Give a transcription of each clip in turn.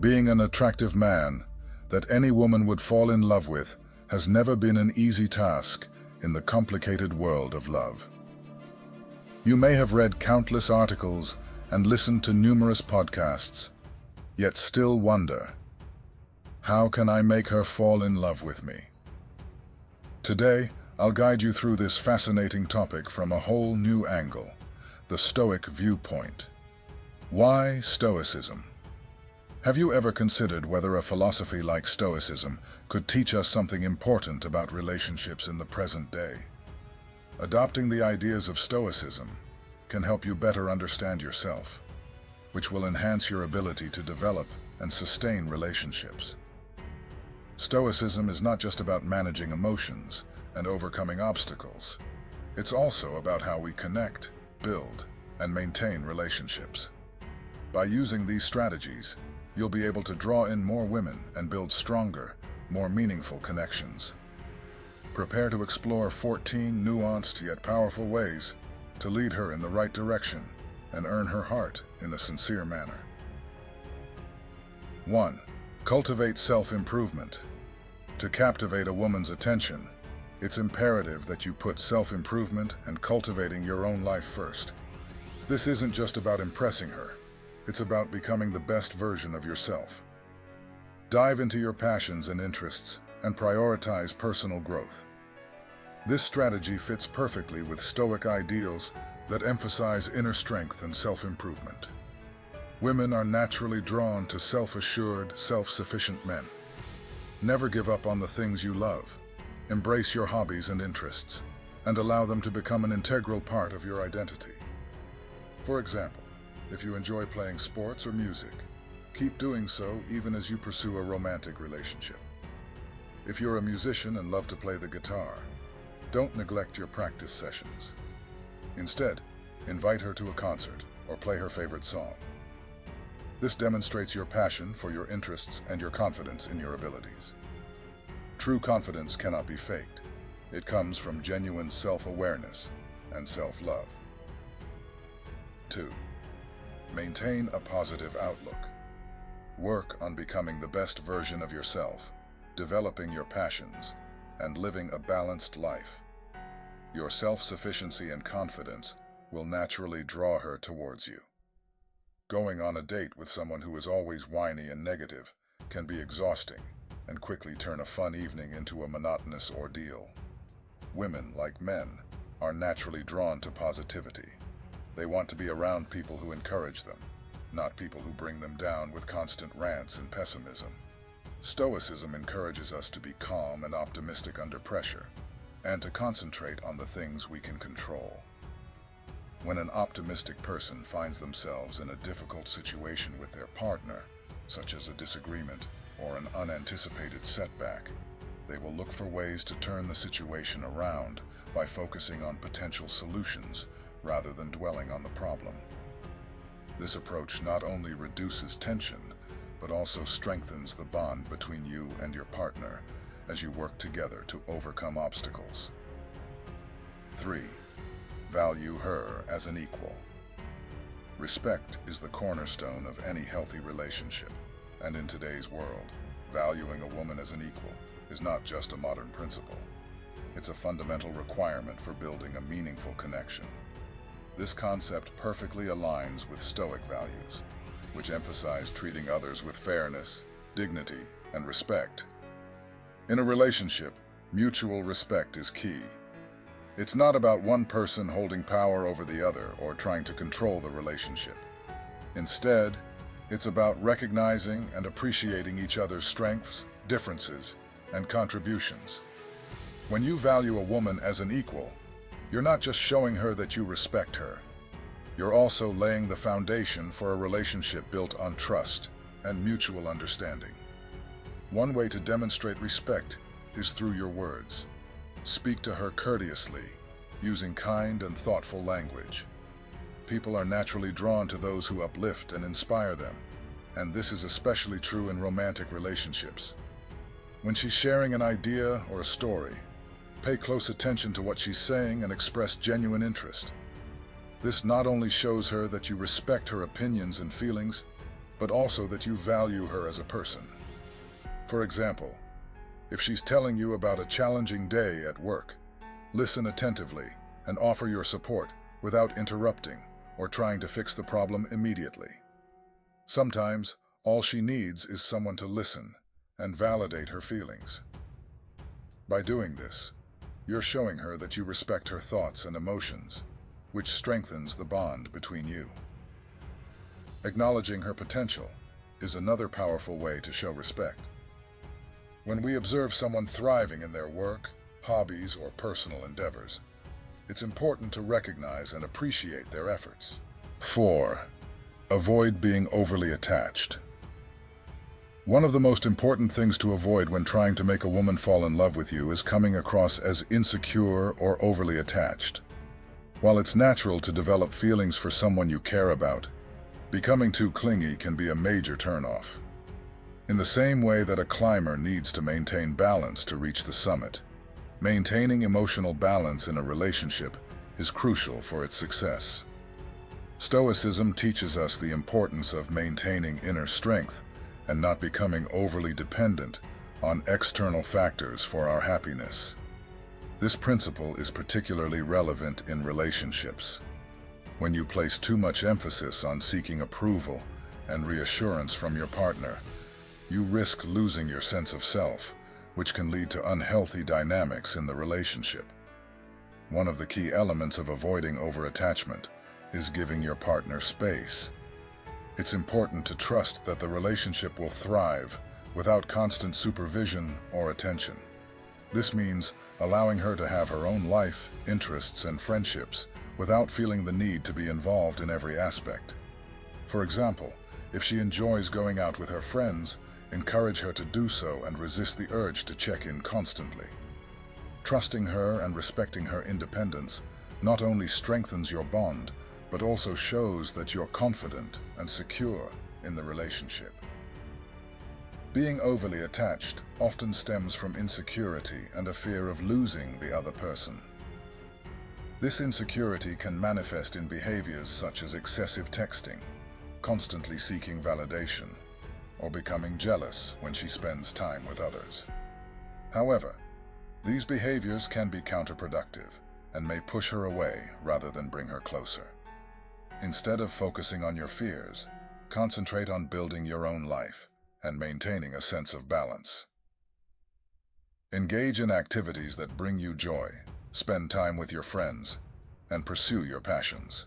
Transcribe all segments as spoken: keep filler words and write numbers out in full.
Being an attractive man that any woman would fall in love with has never been an easy task in the complicated world of love. You may have read countless articles and listened to numerous podcasts, yet still wonder, how can I make her fall in love with me? Today, I'll guide you through this fascinating topic from a whole new angle, the Stoic viewpoint. Why Stoicism? Have you ever considered whether a philosophy like Stoicism could teach us something important about relationships in the present day? Adopting the ideas of Stoicism can help you better understand yourself, which will enhance your ability to develop and sustain relationships. Stoicism is not just about managing emotions and overcoming obstacles. It's also about how we connect, build, and maintain relationships. By using these strategies, you'll be able to draw in more women and build stronger, more meaningful connections. Prepare to explore fourteen nuanced yet powerful ways to lead her in the right direction and earn her heart in a sincere manner. one. Cultivate self-improvement. To captivate a woman's attention, it's imperative that you put self-improvement and cultivating your own life first. This isn't just about impressing her. It's about becoming the best version of yourself. Dive into your passions and interests and prioritize personal growth. This strategy fits perfectly with Stoic ideals that emphasize inner strength and self-improvement. Women are naturally drawn to self-assured, self-sufficient men. Never give up on the things you love. Embrace your hobbies and interests, and allow them to become an integral part of your identity. For example, if you enjoy playing sports or music, keep doing so even as you pursue a romantic relationship. If you're a musician and love to play the guitar, don't neglect your practice sessions. Instead, invite her to a concert or play her favorite song. This demonstrates your passion for your interests and your confidence in your abilities. True confidence cannot be faked. It comes from genuine self-awareness and self-love. two. Maintain a positive outlook. Work on becoming the best version of yourself, developing your passions, and living a balanced life. Your self-sufficiency and confidence will naturally draw her towards you. Going on a date with someone who is always whiny and negative can be exhausting and quickly turn a fun evening into a monotonous ordeal. Women, like men, are naturally drawn to positivity. They want to be around people who encourage them, not people who bring them down with constant rants and pessimism. Stoicism encourages us to be calm and optimistic under pressure, and to concentrate on the things we can control. When an optimistic person finds themselves in a difficult situation with their partner, such as a disagreement or an unanticipated setback, they will look for ways to turn the situation around by focusing on potential solutions rather than dwelling on the problem. This approach not only reduces tension, but also strengthens the bond between you and your partner as you work together to overcome obstacles. three. Value her as an equal. Respect is the cornerstone of any healthy relationship, and in today's world, valuing a woman as an equal is not just a modern principle. It's a fundamental requirement for building a meaningful connection. This concept perfectly aligns with Stoic values, which emphasize treating others with fairness, dignity, and respect. In a relationship, mutual respect is key. It's not about one person holding power over the other or trying to control the relationship. Instead, it's about recognizing and appreciating each other's strengths, differences, and contributions. When you value a woman as an equal, you're not just showing her that you respect her. You're also laying the foundation for a relationship built on trust and mutual understanding. One way to demonstrate respect is through your words. Speak to her courteously, using kind and thoughtful language. People are naturally drawn to those who uplift and inspire them, and this is especially true in romantic relationships. When she's sharing an idea or a story, pay close attention to what she's saying and express genuine interest. This not only shows her that you respect her opinions and feelings, but also that you value her as a person. For example, if she's telling you about a challenging day at work, listen attentively and offer your support without interrupting or trying to fix the problem immediately. Sometimes, all she needs is someone to listen and validate her feelings. By doing this, you're showing her that you respect her thoughts and emotions, which strengthens the bond between you. Acknowledging her potential is another powerful way to show respect. When we observe someone thriving in their work, hobbies, or personal endeavors, it's important to recognize and appreciate their efforts. Four. Avoid being overly attached. One of the most important things to avoid when trying to make a woman fall in love with you is coming across as insecure or overly attached. While it's natural to develop feelings for someone you care about, becoming too clingy can be a major turnoff. In the same way that a climber needs to maintain balance to reach the summit, maintaining emotional balance in a relationship is crucial for its success. Stoicism teaches us the importance of maintaining inner strength and not becoming overly dependent on external factors for our happiness. This principle is particularly relevant in relationships. When you place too much emphasis on seeking approval and reassurance from your partner, you risk losing your sense of self, which can lead to unhealthy dynamics in the relationship. One of the key elements of avoiding overattachment is giving your partner space. It's important to trust that the relationship will thrive without constant supervision or attention. This means allowing her to have her own life, interests, and friendships without feeling the need to be involved in every aspect. For example, if she enjoys going out with her friends, encourage her to do so and resist the urge to check in constantly. Trusting her and respecting her independence not only strengthens your bond, but also shows that you're confident and secure in the relationship. Being overly attached often stems from insecurity and a fear of losing the other person. This insecurity can manifest in behaviors such as excessive texting, constantly seeking validation, or becoming jealous when she spends time with others. However, these behaviors can be counterproductive and may push her away rather than bring her closer. Instead of focusing on your fears, concentrate on building your own life and maintaining a sense of balance. Engage in activities that bring you joy, spend time with your friends, and pursue your passions.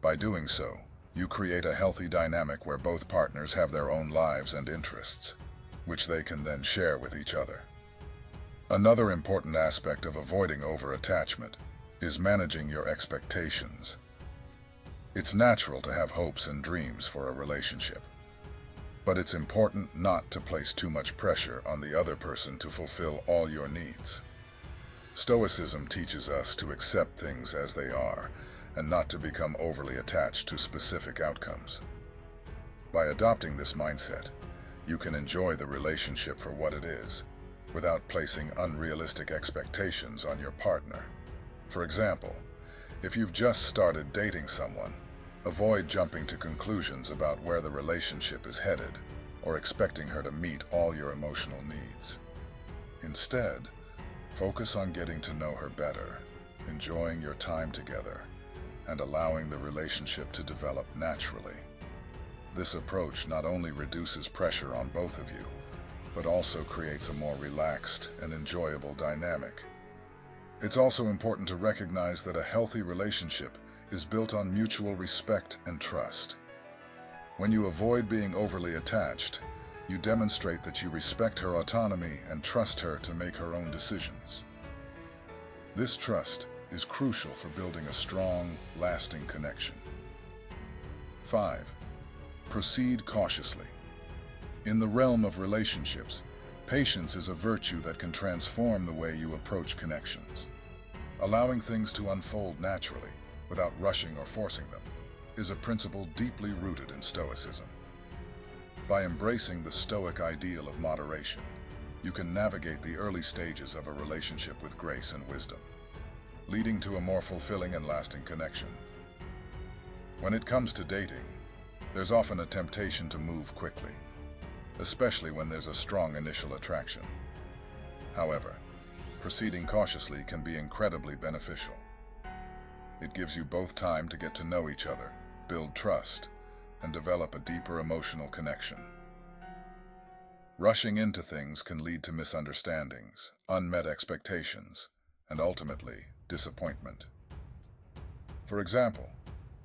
By doing so, you create a healthy dynamic where both partners have their own lives and interests, which they can then share with each other. Another important aspect of avoiding overattachment is managing your expectations. It's natural to have hopes and dreams for a relationship, but it's important not to place too much pressure on the other person to fulfill all your needs. Stoicism teaches us to accept things as they are and not to become overly attached to specific outcomes. By adopting this mindset, you can enjoy the relationship for what it is, without placing unrealistic expectations on your partner. For example, if you've just started dating someone, avoid jumping to conclusions about where the relationship is headed or expecting her to meet all your emotional needs. Instead, focus on getting to know her better, enjoying your time together, and allowing the relationship to develop naturally. This approach not only reduces pressure on both of you, but also creates a more relaxed and enjoyable dynamic. It's also important to recognize that a healthy relationship is built on mutual respect and trust. When you avoid being overly attached, you demonstrate that you respect her autonomy and trust her to make her own decisions. This trust is crucial for building a strong, lasting connection. Five. Proceed cautiously. In the realm of relationships, patience is a virtue that can transform the way you approach connections. Allowing things to unfold naturally, without rushing or forcing them, is a principle deeply rooted in Stoicism. By embracing the Stoic ideal of moderation, you can navigate the early stages of a relationship with grace and wisdom, leading to a more fulfilling and lasting connection. When it comes to dating, There's often a temptation to move quickly, especially when there's a strong initial attraction. However, proceeding cautiously can be incredibly beneficial. It gives you both time to get to know each other, build trust, and develop a deeper emotional connection. Rushing into things can lead to misunderstandings, unmet expectations, and ultimately, disappointment. For example,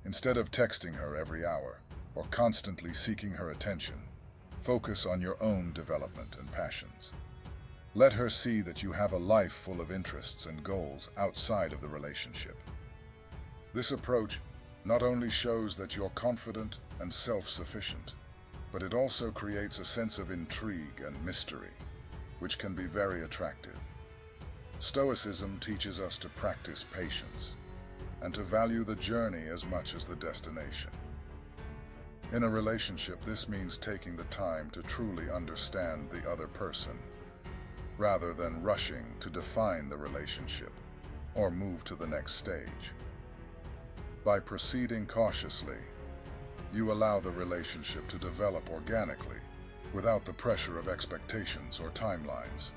instead of texting her every hour or constantly seeking her attention, focus on your own development and passions. Let her see that you have a life full of interests and goals outside of the relationship. This approach not only shows that you're confident and self-sufficient, but it also creates a sense of intrigue and mystery, which can be very attractive. Stoicism teaches us to practice patience and to value the journey as much as the destination. In a relationship, this means taking the time to truly understand the other person, rather than rushing to define the relationship or move to the next stage. By proceeding cautiously, you allow the relationship to develop organically without the pressure of expectations or timelines.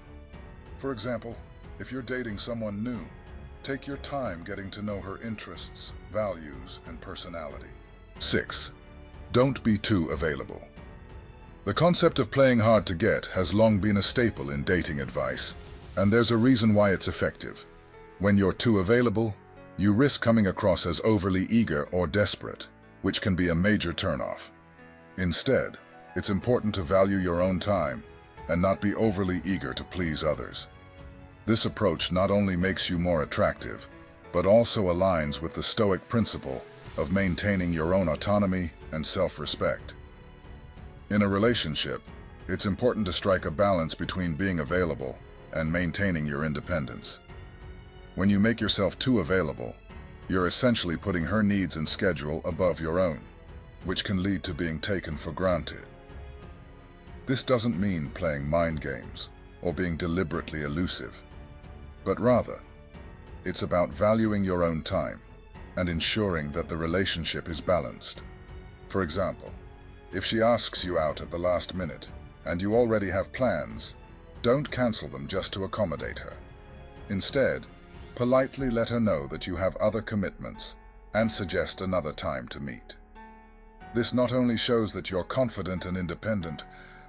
For example, if you're dating someone new, take your time getting to know her interests, values, and personality. Six. Don't be too available. The concept of playing hard to get has long been a staple in dating advice, and there's a reason why it's effective. When you're too available, you risk coming across as overly eager or desperate, which can be a major turnoff. Instead, it's important to value your own time and not be overly eager to please others. This approach not only makes you more attractive, but also aligns with the Stoic principle of maintaining your own autonomy and self-respect. In a relationship, it's important to strike a balance between being available and maintaining your independence. When you make yourself too available, you're essentially putting her needs and schedule above your own, which can lead to being taken for granted. This doesn't mean playing mind games or being deliberately elusive, but rather, it's about valuing your own time and ensuring that the relationship is balanced. For example, if she asks you out at the last minute and you already have plans, don't cancel them just to accommodate her. Instead, politely let her know that you have other commitments and suggest another time to meet. This not only shows that you're confident and independent,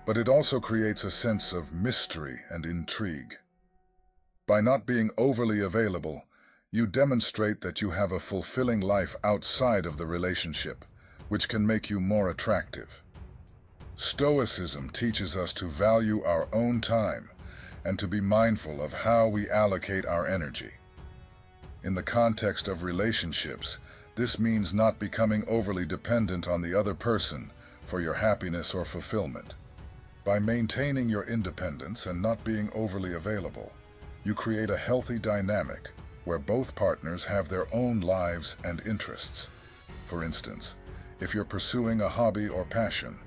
but it also creates a sense of mystery and intrigue. By not being overly available, you demonstrate that you have a fulfilling life outside of the relationship, which can make you more attractive. Stoicism teaches us to value our own time and to be mindful of how we allocate our energy. In the context of relationships, this means not becoming overly dependent on the other person for your happiness or fulfillment. By maintaining your independence and not being overly available, you create a healthy dynamic where both partners have their own lives and interests. For instance, if you're pursuing a hobby or passion,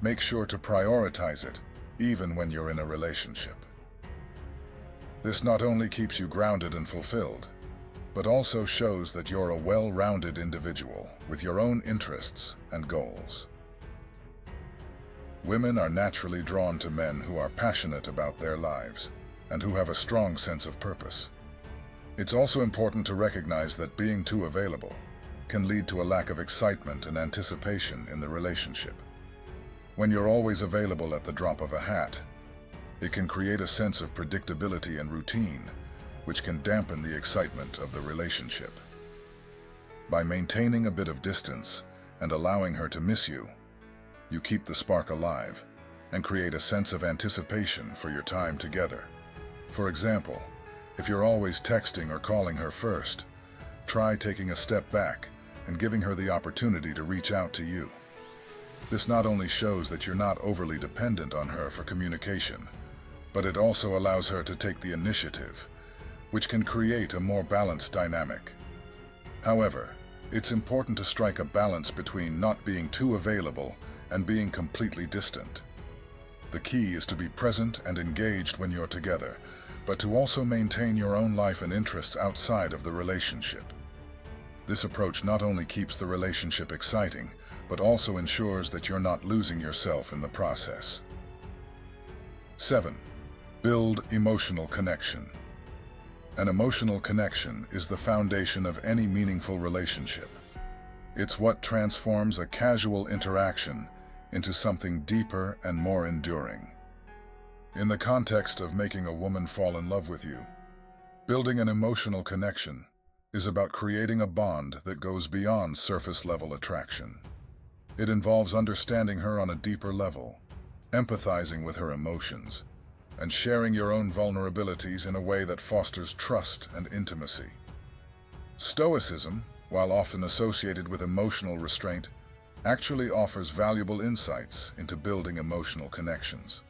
make sure to prioritize it, even when you're in a relationship. This not only keeps you grounded and fulfilled, but also shows that you're a well-rounded individual with your own interests and goals. Women are naturally drawn to men who are passionate about their lives and who have a strong sense of purpose. It's also important to recognize that being too available can lead to a lack of excitement and anticipation in the relationship. When you're always available at the drop of a hat, it can create a sense of predictability and routine, which can dampen the excitement of the relationship. By maintaining a bit of distance and allowing her to miss you, you keep the spark alive and create a sense of anticipation for your time together. For example, if you're always texting or calling her first, try taking a step back and giving her the opportunity to reach out to you. This not only shows that you're not overly dependent on her for communication, but it also allows her to take the initiative, which can create a more balanced dynamic. However, it's important to strike a balance between not being too available and being completely distant. The key is to be present and engaged when you're together, but to also maintain your own life and interests outside of the relationship. This approach not only keeps the relationship exciting, but also ensures that you're not losing yourself in the process. seven. Build emotional connection. An emotional connection is the foundation of any meaningful relationship. It's what transforms a casual interaction into something deeper and more enduring. In the context of making a woman fall in love with you, building an emotional connection is about creating a bond that goes beyond surface-level attraction. It involves understanding her on a deeper level, empathizing with her emotions, and sharing your own vulnerabilities in a way that fosters trust and intimacy. Stoicism, while often associated with emotional restraint, actually offers valuable insights into building emotional connections.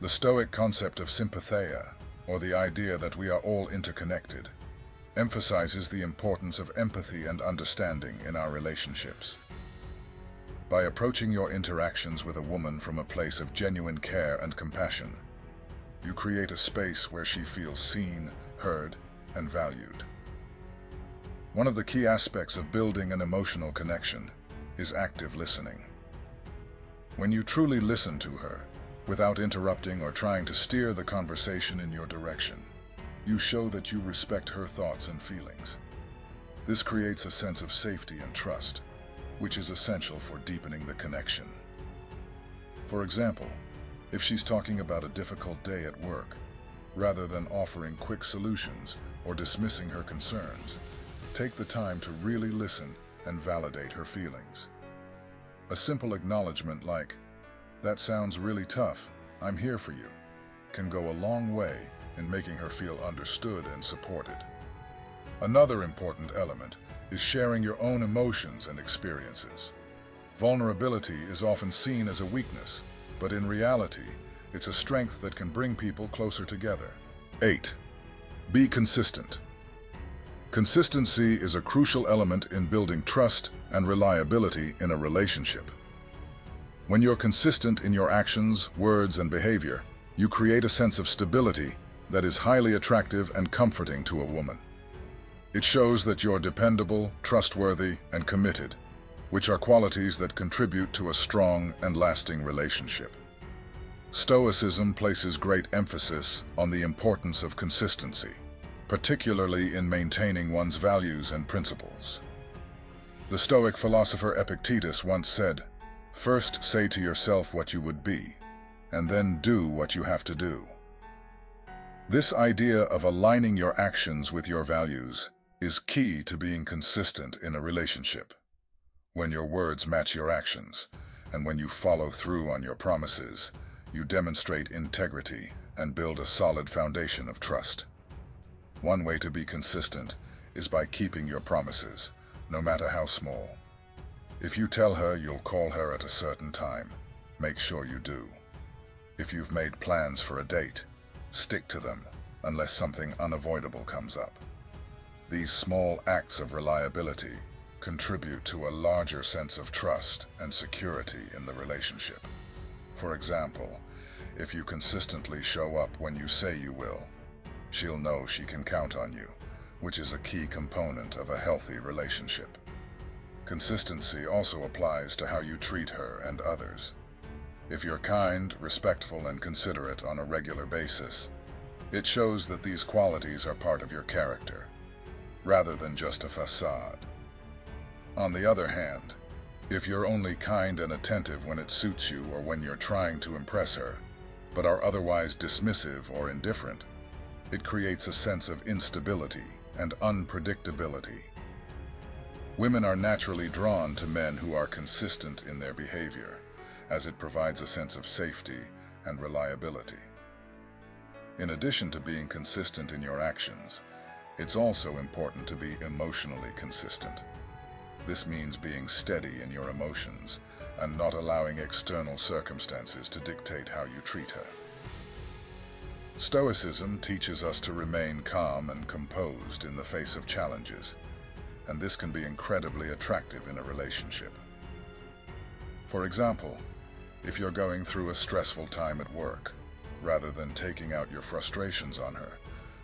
The Stoic concept of sympatheia, or the idea that we are all interconnected, emphasizes the importance of empathy and understanding in our relationships. By approaching your interactions with a woman from a place of genuine care and compassion, you create a space where she feels seen, heard, and valued. One of the key aspects of building an emotional connection is active listening. When you truly listen to her, without interrupting or trying to steer the conversation in your direction, you show that you respect her thoughts and feelings. This creates a sense of safety and trust, which is essential for deepening the connection. For example, if she's talking about a difficult day at work, rather than offering quick solutions or dismissing her concerns, take the time to really listen and validate her feelings. A simple acknowledgement like, "That sounds really tough, I'm here for you," can go a long way in making her feel understood and supported. Another important element is sharing your own emotions and experiences. Vulnerability is often seen as a weakness, but in reality, it's a strength that can bring people closer together. eight. Be consistent. Consistency is a crucial element in building trust and reliability in a relationship. When you're consistent in your actions, words, and behavior, you create a sense of stability that is highly attractive and comforting to a woman. It shows that you're dependable, trustworthy, and committed, which are qualities that contribute to a strong and lasting relationship. Stoicism places great emphasis on the importance of consistency, particularly in maintaining one's values and principles. The Stoic philosopher Epictetus once said, "First say to yourself what you would be, and then do what you have to do." This idea of aligning your actions with your values is key to being consistent in a relationship. When your words match your actions, and when you follow through on your promises, you demonstrate integrity and build a solid foundation of trust. One way to be consistent is by keeping your promises, no matter how small. If you tell her you'll call her at a certain time, make sure you do. If you've made plans for a date, stick to them, unless something unavoidable comes up. These small acts of reliability contribute to a larger sense of trust and security in the relationship. For example, if you consistently show up when you say you will, she'll know she can count on you, which is a key component of a healthy relationship. Consistency also applies to how you treat her and others. If you're kind, respectful, and considerate on a regular basis, it shows that these qualities are part of your character, rather than just a facade. On the other hand, if you're only kind and attentive when it suits you or when you're trying to impress her, but are otherwise dismissive or indifferent, it creates a sense of instability and unpredictability. Women are naturally drawn to men who are consistent in their behavior, as it provides a sense of safety and reliability. In addition to being consistent in your actions, it's also important to be emotionally consistent. This means being steady in your emotions and not allowing external circumstances to dictate how you treat her. Stoicism teaches us to remain calm and composed in the face of challenges, and this can be incredibly attractive in a relationship. For example, if you're going through a stressful time at work, rather than taking out your frustrations on her,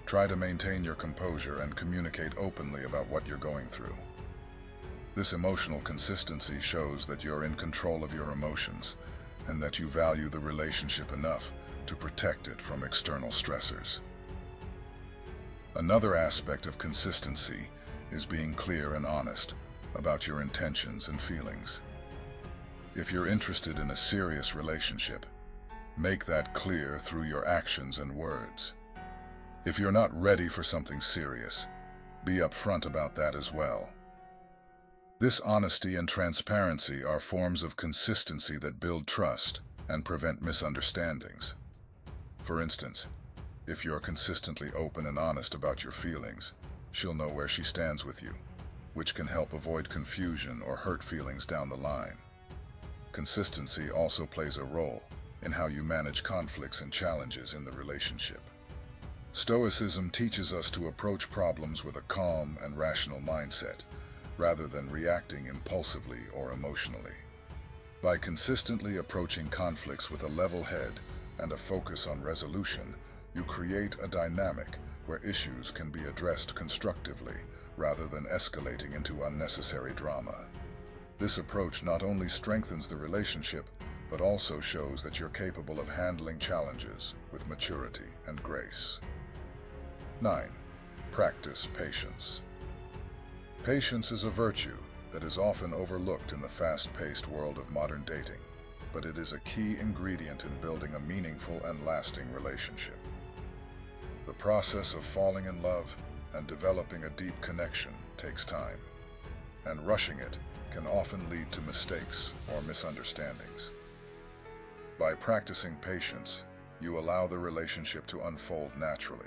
try to maintain your composure and communicate openly about what you're going through. This emotional consistency shows that you're in control of your emotions and that you value the relationship enough to protect it from external stressors. Another aspect of consistency is being clear and honest about your intentions and feelings. If you're interested in a serious relationship, make that clear through your actions and words. If you're not ready for something serious, be upfront about that as well. This honesty and transparency are forms of consistency that build trust and prevent misunderstandings. For instance, if you're consistently open and honest about your feelings, she'll know where she stands with you, which can help avoid confusion or hurt feelings down the line. Consistency also plays a role in how you manage conflicts and challenges in the relationship. Stoicism teaches us to approach problems with a calm and rational mindset, rather than reacting impulsively or emotionally. By consistently approaching conflicts with a level head and a focus on resolution, you create a dynamic where issues can be addressed constructively rather than escalating into unnecessary drama. This approach not only strengthens the relationship, but also shows that you're capable of handling challenges with maturity and grace. nine. Practice patience. Patience is a virtue that is often overlooked in the fast-paced world of modern dating, but it is a key ingredient in building a meaningful and lasting relationship. The process of falling in love and developing a deep connection takes time, and rushing it can often lead to mistakes or misunderstandings. By practicing patience, you allow the relationship to unfold naturally,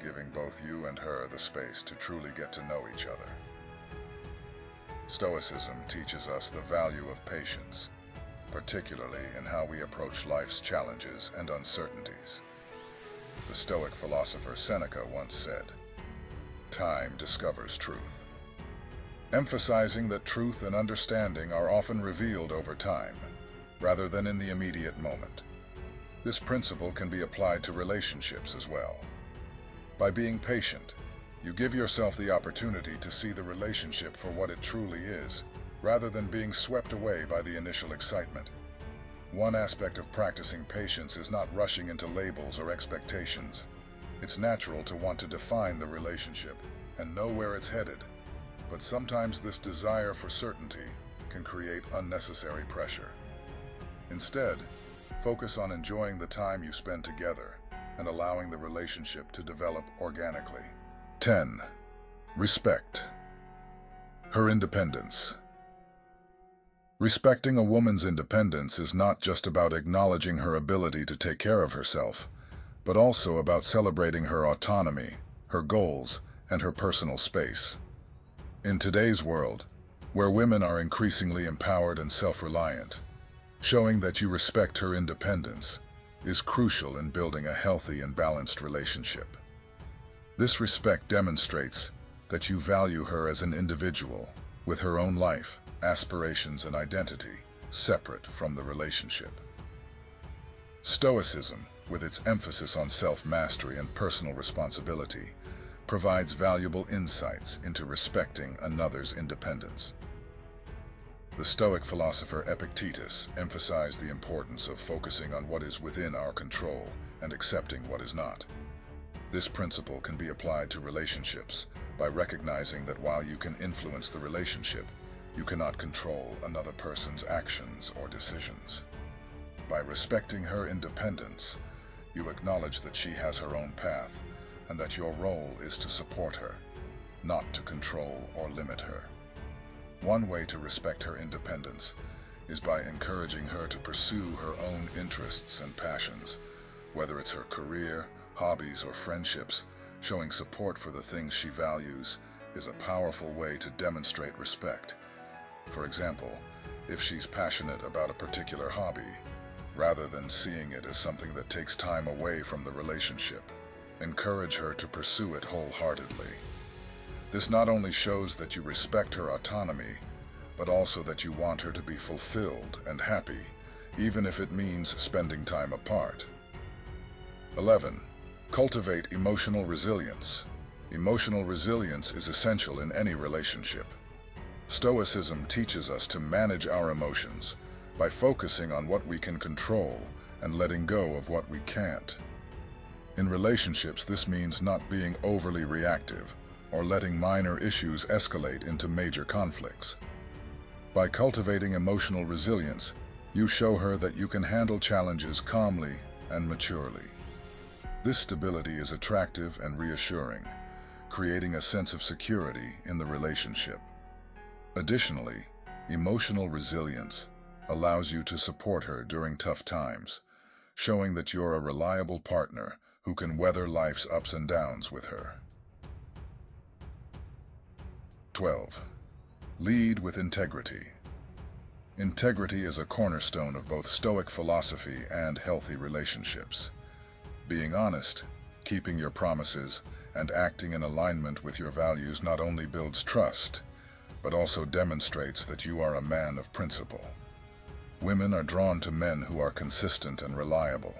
giving both you and her the space to truly get to know each other. Stoicism teaches us the value of patience, particularly in how we approach life's challenges and uncertainties. The Stoic philosopher Seneca once said, "Time discovers truth," emphasizing that truth and understanding are often revealed over time, rather than in the immediate moment. This principle can be applied to relationships as well. By being patient, you give yourself the opportunity to see the relationship for what it truly is, rather than being swept away by the initial excitement. One aspect of practicing patience is not rushing into labels or expectations. It's natural to want to define the relationship and know where it's headed, but sometimes this desire for certainty can create unnecessary pressure. Instead, focus on enjoying the time you spend together and allowing the relationship to develop organically. ten. Respect her independence. Respecting a woman's independence is not just about acknowledging her ability to take care of herself, but also about celebrating her autonomy, her goals, and her personal space. In today's world, where women are increasingly empowered and self-reliant, showing that you respect her independence is crucial in building a healthy and balanced relationship. This respect demonstrates that you value her as an individual, with her own life, aspirations, and identity, separate from the relationship. Stoicism, with its emphasis on self-mastery and personal responsibility, provides valuable insights into respecting another's independence. The Stoic philosopher Epictetus emphasized the importance of focusing on what is within our control and accepting what is not. This principle can be applied to relationships by recognizing that while you can influence the relationship, you cannot control another person's actions or decisions. By respecting her independence, you acknowledge that she has her own path and that your role is to support her, not to control or limit her. One way to respect her independence is by encouraging her to pursue her own interests and passions, whether it's her career, hobbies, or friendships. Showing support for the things she values is a powerful way to demonstrate respect. For example, if she's passionate about a particular hobby, rather than seeing it as something that takes time away from the relationship, encourage her to pursue it wholeheartedly. This not only shows that you respect her autonomy, but also that you want her to be fulfilled and happy, even if it means spending time apart. eleven. Cultivate emotional resilience. Emotional resilience is essential in any relationship. Stoicism teaches us to manage our emotions by focusing on what we can control and letting go of what we can't. In relationships, this means not being overly reactive or letting minor issues escalate into major conflicts. By cultivating emotional resilience, you show her that you can handle challenges calmly and maturely. This stability is attractive and reassuring, creating a sense of security in the relationship. Additionally, emotional resilience allows you to support her during tough times, showing that you're a reliable partner who can weather life's ups and downs with her. twelve. Lead with integrity. Integrity is a cornerstone of both Stoic philosophy and healthy relationships. Being honest, keeping your promises, and acting in alignment with your values not only builds trust, but also demonstrates that you are a man of principle. Women are drawn to men who are consistent and reliable,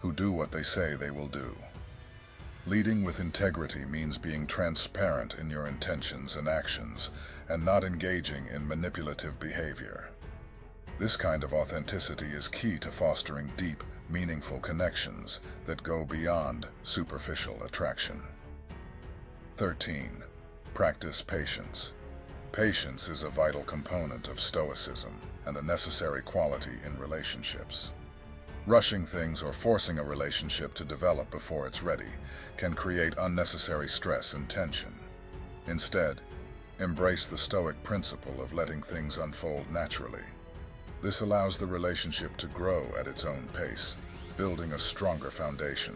who do what they say they will do. Leading with integrity means being transparent in your intentions and actions and not engaging in manipulative behavior. This kind of authenticity is key to fostering deep, meaningful connections that go beyond superficial attraction. thirteen. Practice patience. Patience is a vital component of Stoicism and a necessary quality in relationships. Rushing things or forcing a relationship to develop before it's ready can create unnecessary stress and tension. Instead, embrace the Stoic principle of letting things unfold naturally. This allows the relationship to grow at its own pace, building a stronger foundation.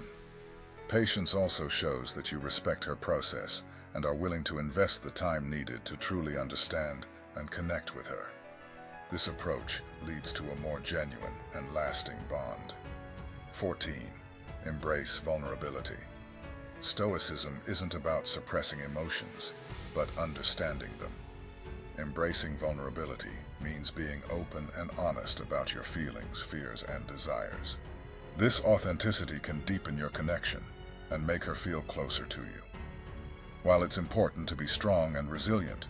Patience also shows that you respect her process and are willing to invest the time needed to truly understand and connect with her. This approach leads to a more genuine and lasting bond. fourteen. Embrace vulnerability. Stoicism isn't about suppressing emotions, but understanding them. Embracing vulnerability means being open and honest about your feelings, fears, and desires. This authenticity can deepen your connection and make her feel closer to you. While it's important to be strong and resilient,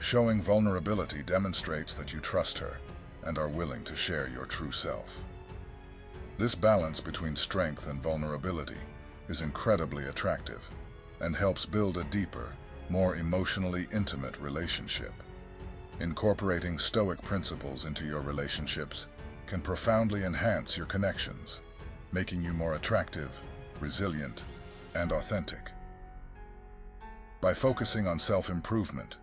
showing vulnerability demonstrates that you trust her and are willing to share your true self. This balance between strength and vulnerability is incredibly attractive and helps build a deeper, more emotionally intimate relationship. Incorporating Stoic principles into your relationships can profoundly enhance your connections, making you more attractive, resilient, and authentic. By focusing on self-improvement,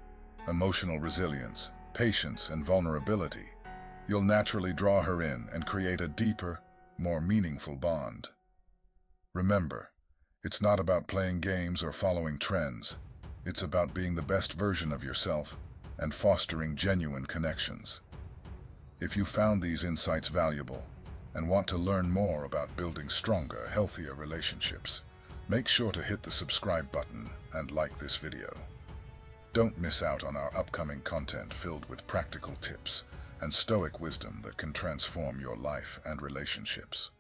emotional resilience, patience, and vulnerability, you'll naturally draw her in and create a deeper, more meaningful bond. Remember, it's not about playing games or following trends. It's about being the best version of yourself and fostering genuine connections. If you found these insights valuable and want to learn more about building stronger, healthier relationships, make sure to hit the subscribe button and like this video. Don't miss out on our upcoming content filled with practical tips and Stoic wisdom that can transform your life and relationships.